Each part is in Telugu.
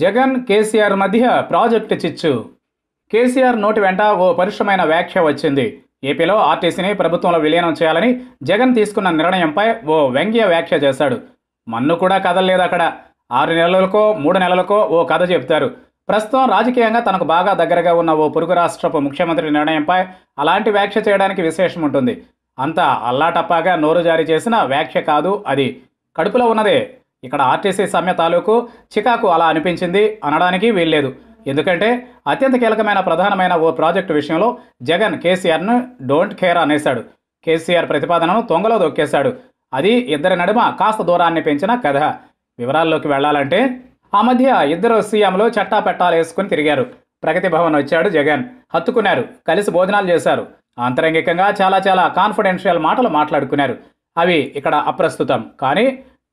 జగన్ కేసీఆర్ మధ్య ప్రాజెక్ట్ చిచ్చు. కేసీఆర్ నోటి వెంట ఓ పరుషమైన వ్యాఖ్య వచ్చింది. ఏపీలో ఆర్టీసీని ప్రభుత్వంలో విలీనం చేయాలని జగన్ తీసుకున్న నిర్ణయంపై ఓ వ్యంగ్య వ్యాఖ్య చేశాడు. మన్ను కూడా కదలలేదు. అక్కడ 6 నెలలకో 3 నెలలకో ఓ కథ చెప్తారు. ప్రస్తుతం రాజకీయంగా తనకు బాగా దగ్గరగా ఉన్న ఓ పొరుగు రాష్ట్రపు ముఖ్యమంత్రి నిర్ణయంపై అలాంటి వ్యాఖ్య చేయడానికి విశేషం ఉంటుంది. అంత అల్లాటప్పాగా నోరు జారీ చేసిన వ్యాఖ్య కాదు అది, కడుపులో ఉన్నదే. ఇక్కడ ఆర్టీసీ సమ్మె తాలూకు చికాకు అలా అనిపించింది అనడానికి వీల్లేదు. ఎందుకంటే అత్యంత కీలకమైన ప్రధానమైన ఓ ప్రాజెక్టు విషయంలో జగన్ కేసీఆర్ను డోంట్ కేర్ అనేశాడు. కేసీఆర్ ప్రతిపాదనను తొంగలో దొక్కేశాడు. అది ఇద్దరి నడుమ కాస్త దూరాన్ని పెంచిన కథ. వివరాల్లోకి వెళ్లాలంటే ఆ మధ్య ఇద్దరు సీఎంలు చట్టా పెట్టాలు వేసుకుని తిరిగారు. ప్రగతి భవన్ వచ్చాడు జగన్. హత్తుకున్నారు, కలిసి భోజనాలు చేశారు. ఆంతరంగికంగా చాలా చాలా కాన్ఫిడెన్షియల్ మాటలు మాట్లాడుకున్నారు. అవి ఇక్కడ అప్రస్తుతం. కానీ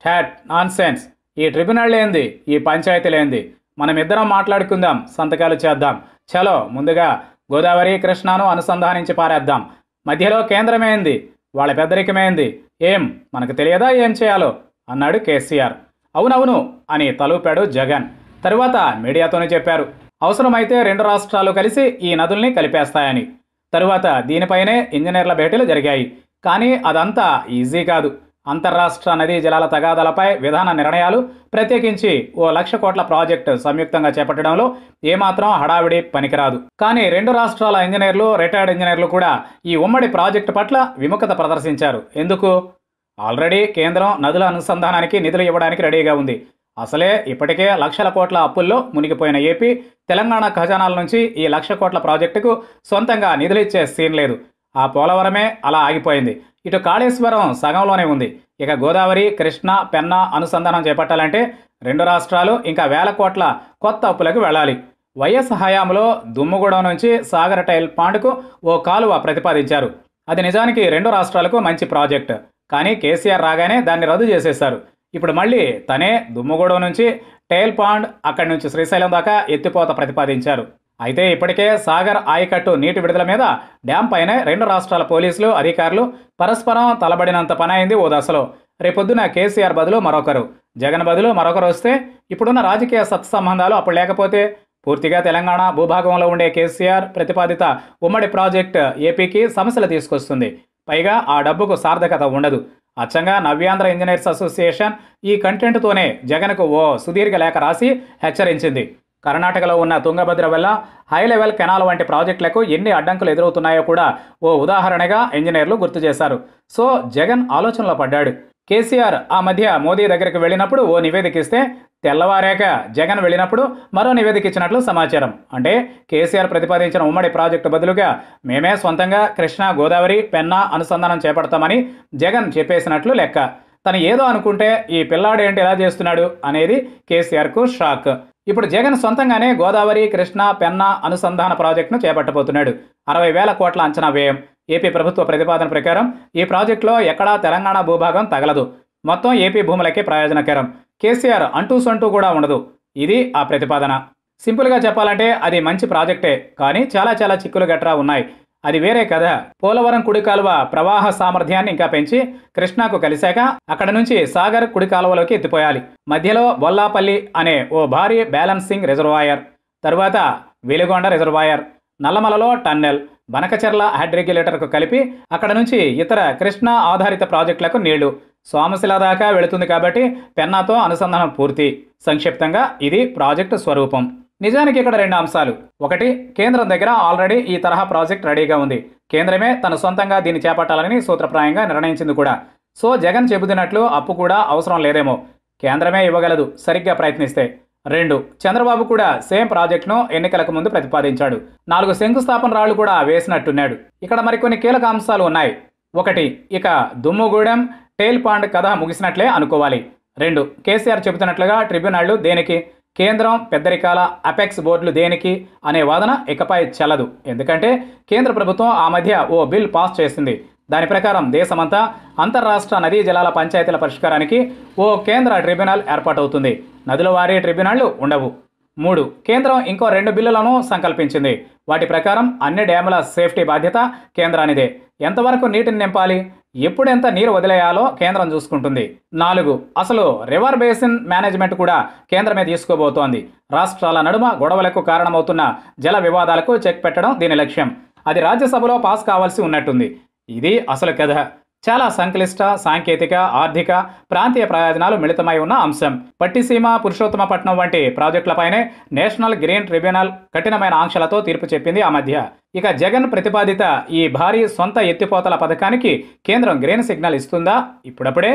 హ్యాట్ నాన్సెన్స్, ఈ ట్రిబ్యునల్ ఏంది, ఈ పంచాయతీలేంది, మనమిద్దరం మాట్లాడుకుందాం, సంతకాలు చేద్దాం, చలో ముందుగా గోదావరి కృష్ణాను అనుసంధానించి పారేద్దాం, మధ్యలో కేంద్రమేంది, వాళ్ళ పెద్దరికమేంది, ఏం మనకు తెలియదా ఏం చేయాలో అన్నాడు కేసీఆర్. అవునవును అని తలూపాడు జగన్. తరువాత మీడియాతోనే చెప్పారు, అవసరమైతే 2 రాష్ట్రాలు కలిసి ఈ నదుల్ని కలిపేస్తాయని. తరువాత దీనిపైనే ఇంజనీర్ల భేటీలు జరిగాయి. కానీ అదంతా ఈజీ కాదు. అంతర్రాష్ట్ర నదీ జలాల తగాదాలపై విధాన నిర్ణయాలు, ప్రత్యేకించి ఓ 1,00,000 కోట్ల ప్రాజెక్టు సంయుక్తంగా చేపట్టడంలో ఏమాత్రం హడావిడి పనికిరాదు. కానీ 2 రాష్ట్రాల ఇంజనీర్లు, రిటైర్డ్ ఇంజనీర్లు కూడా ఈ ఉమ్మడి ప్రాజెక్టు పట్ల విముఖత ప్రదర్శించారు. ఎందుకు? ఆల్రెడీ కేంద్రం నదుల అనుసంధానానికి నిధులు ఇవ్వడానికి రెడీగా ఉంది. అసలే ఇప్పటికే 1,00,000 కోట్ల అప్పుల్లో మునిగిపోయిన ఏపీ, తెలంగాణ ఖజానాల నుంచి ఈ 1,00,000 కోట్ల ప్రాజెక్టుకు సొంతంగా నిధులిచ్చే సీన్ లేదు. ఆ పోలవరమే అలా ఆగిపోయింది. ఇటు కాళేశ్వరం సగంలోనే ఉంది. ఇక గోదావరి, కృష్ణ, పెన్నా అనుసంధానం చేపట్టాలంటే 2 రాష్ట్రాలు ఇంకా వేల కోట్ల కొత్త అప్పులకు వెళ్ళాలి. వైఎస్ హయాంలో దుమ్ముగూడెం నుంచి సాగర్ టైల్ పాండ్కు ఓ కాలువ ప్రతిపాదించారు. అది నిజానికి 2 రాష్ట్రాలకు మంచి ప్రాజెక్ట్. కానీ కేసీఆర్ రాగానే దాన్ని రద్దు చేసేశారు. ఇప్పుడు మళ్ళీ తనే దుమ్ముగూడెం నుంచి టైల్ పాండ్, అక్కడి నుంచి శ్రీశైలం దాకా ఎత్తిపోత ప్రతిపాదించారు. అయితే ఇప్పటికే సాగర్ ఆయకట్టు నీటి విడుదల మీద డ్యాం పైన 2 రాష్ట్రాల పోలీసులు, అధికారులు పరస్పరం తలబడినంత పని అయింది ఓ దశలో. రేపొద్దున కేసీఆర్ బదులు మరొకరు, జగన్ బదులు మరొకరు వస్తే ఇప్పుడున్న రాజకీయ సత్సంబంధాలు అప్పుడు లేకపోతే. పూర్తిగా తెలంగాణ భూభాగంలో ఉండే కేసీఆర్ ప్రతిపాదిత ఉమ్మడి ప్రాజెక్ట్ ఏపీకి సమస్యలు తీసుకొస్తుంది. పైగా ఆ డబ్బుకు సార్థకత ఉండదు. అచ్చంగా నవ్యాంధ్ర ఇంజనీర్స్ అసోసియేషన్ ఈ కంటెంట్తోనే జగన్కు ఓ సుదీర్ఘ లేఖ రాసి హెచ్చరించింది. కర్ణాటకలో ఉన్న తుంగభద్ర వల్ల హైలెవెల్ కెనాల్ వంటి ప్రాజెక్టులకు ఎన్ని అడ్డంకులు ఎదురవుతున్నాయో కూడా ఓ ఉదాహరణగా ఇంజనీర్లు గుర్తు చేశారు. సో జగన్ ఆలోచనలో పడ్డాడు. కేసీఆర్ ఆ మధ్య మోదీ దగ్గరికి వెళ్ళినప్పుడు ఓ నివేదిక ఇస్తే, తెల్లవారాక జగన్ వెళ్ళినప్పుడు మరో నివేదిక ఇచ్చినట్లు సమాచారం. అంటే కేసీఆర్ ప్రతిపాదించిన ఉమ్మడి ప్రాజెక్టు బదులుగా మేమే సొంతంగా కృష్ణా, గోదావరి, పెన్నా అనుసంధానం చేపడతామని జగన్ చెప్పేసినట్లు లెక్క. తను ఏదో అనుకుంటే ఈ పిల్లాడు ఏంటి ఎలా చేస్తున్నాడు అనేది కేసీఆర్కు షాక్. ఇప్పుడు జగన్ సొంతంగానే గోదావరి, కృష్ణ, పెన్నా అనుసంధాన ప్రాజెక్టును చేపట్టబోతున్నాడు. 60,000 కోట్ల అంచనా వ్యయం. ఏపీ ప్రభుత్వ ప్రతిపాదన ప్రకారం ఈ ప్రాజెక్టులో ఎక్కడా తెలంగాణ భూభాగం తగలదు. మొత్తం ఏపీ భూములకే ప్రయోజనకరం. కేసీఆర్ అంటూ సొంటూ కూడా ఉండదు. ఇది ఆ ప్రతిపాదన. సింపుల్గా చెప్పాలంటే అది మంచి ప్రాజెక్టే. కానీ చాలా చాలా చిక్కులు గట్రా ఉన్నాయి. అది వేరే కథ. పోలవరం కుడి కాలువ ప్రవాహ సామర్థ్యాన్ని ఇంకా పెంచి కృష్ణాకు కలిశాక అక్కడ నుంచి సాగర్ కుడి కాలువలోకి ఎత్తిపోయాలి. మధ్యలో బొల్లాపల్లి అనే ఓ భారీ బ్యాలెన్సింగ్ రిజర్వాయర్, తరువాత వెలుగొండ రిజర్వాయర్, నల్లమలలో టన్నెల్, బనకచెర్ల హెడ్ రెగ్యులేటర్కు కలిపి అక్కడ నుంచి ఇతర కృష్ణ ఆధారిత ప్రాజెక్టులకు నీళ్లు సోమశిల దాకా వెళుతుంది. కాబట్టి పెన్నాతో అనుసంధానం పూర్తి. సంక్షిప్తంగా ఇది ప్రాజెక్టు స్వరూపం. నిజానికి ఇక్కడ 2 అంశాలు. ఒకటి, కేంద్రం దగ్గర ఆల్రెడీ ఈ తరహా ప్రాజెక్ట్ రెడీగా ఉంది. కేంద్రమే తన సొంతంగా దీన్ని చేపట్టాలని సూత్రప్రాయంగా నిర్ణయించింది కూడా. సో జగన్ చెబుతున్నట్లు అప్పు కూడా అవసరం లేదేమో, కేంద్రమే ఇవ్వగలదు సరిగ్గా ప్రయత్నిస్తే. 2, చంద్రబాబు కూడా సేమ్ ప్రాజెక్టును ఎన్నికలకు ముందు ప్రతిపాదించాడు. 4, శంకుస్థాపన రాళ్లు కూడా వేసినట్టున్నాడు. ఇక్కడ మరికొన్ని కీలక అంశాలు ఉన్నాయి. 1, ఇక దుమ్ముగూడెం, టైల్ పాండ్ కథ ముగిసినట్లే అనుకోవాలి. 2, కేసీఆర్ చెబుతున్నట్లుగా ట్రిబ్యునళ్లు దేనికి, కేంద్రం, పెద్దరికాల అపెక్స్ బోర్డులు దేనికి అనే వాదన ఇకపై చెల్లదు. ఎందుకంటే కేంద్ర ప్రభుత్వం ఆ మధ్య ఓ బిల్ పాస్ చేసింది. దాని ప్రకారం దేశమంతా అంతర్రాష్ట్ర నదీ జలాల పంచాయతీల పరిష్కారానికి ఓ కేంద్ర ట్రిబ్యునల్ ఏర్పాటవుతుంది. నదుల వారీ ట్రిబ్యునళ్లు ఉండవు. 3, కేంద్రం ఇంకో 2 బిల్లులను సంకల్పించింది. వాటి ప్రకారం అన్ని డ్యాముల సేఫ్టీ బాధ్యత కేంద్రానిదే. ఎంతవరకు నీటిని నింపాలి, ఎప్పుడెంత నీరు వదిలేయాలో కేంద్రం చూసుకుంటుంది. 4. అసలు రివర్ బేసిన్ మేనేజ్మెంట్ కూడా కేంద్రమే తీసుకోబోతోంది. రాష్ట్రాల నడుమ గొడవలకు కారణమవుతున్న జల వివాదాలకు చెక్ పెట్టడం దీని లక్ష్యం. అది రాజ్యసభలో పాస్ కావాల్సి ఉన్నట్టుంది. ఇది అసలు కథ. చాలా సంక్లిష్ట, సాంకేతిక, ఆర్థిక, ప్రాంతీయ ప్రయోజనాలు మిళితమై ఉన్న అంశం. పట్టిసీమ, పురుషోత్తమపట్నం వంటి ప్రాజెక్టులపైనే నేషనల్ గ్రీన్ ట్రిబ్యునల్ కఠినమైన ఆంక్షలతో తీర్పు చెప్పింది ఆ మధ్య. ఇక జగన్ ప్రతిపాదిత ఈ భారీ సొంత ఎత్తిపోతల పథకానికి కేంద్రం గ్రీన్ సిగ్నల్ ఇస్తుందా? ఇప్పుడప్పుడే.